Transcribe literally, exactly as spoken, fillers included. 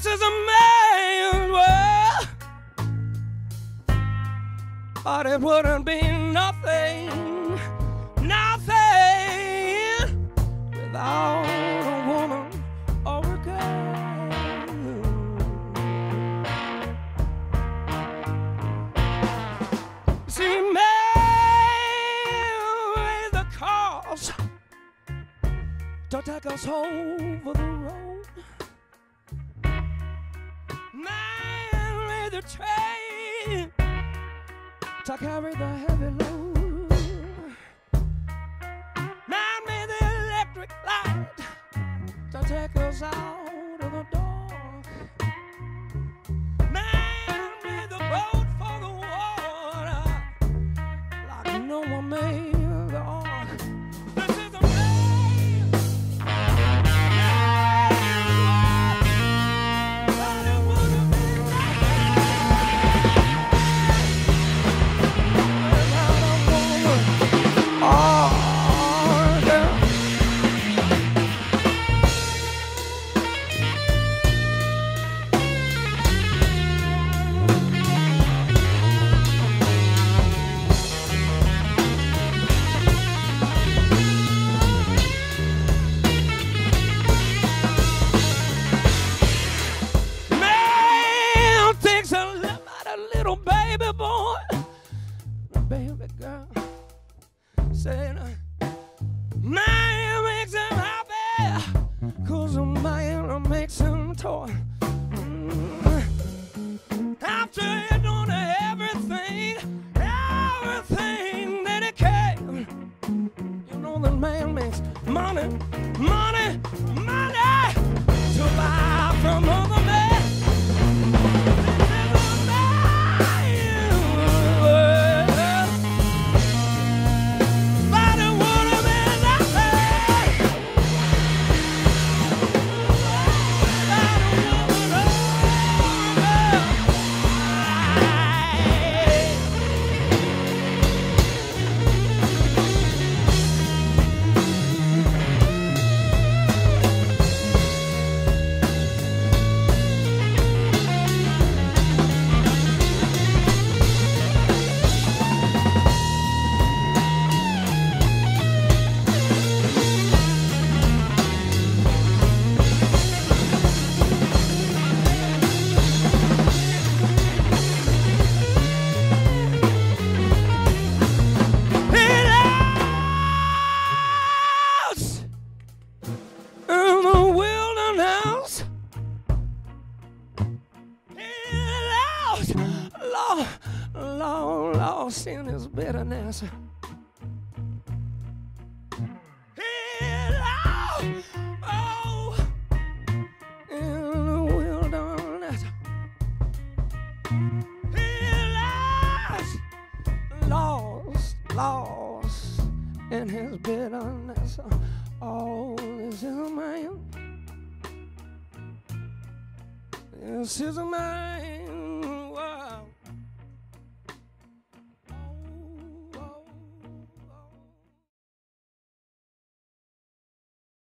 This is a man's world, but it wouldn't be nothing, nothing without a woman or a girl. See, man is the cause to take us over the road. Man is the train to carry the heavy load. Man made the electric light to take us out of the dark. Man made the boat for the water, like no one made. Bitterness. Hello. Oh, in the wilderness. He lost, lost in his bitterness. Oh, this is a man. This is a man.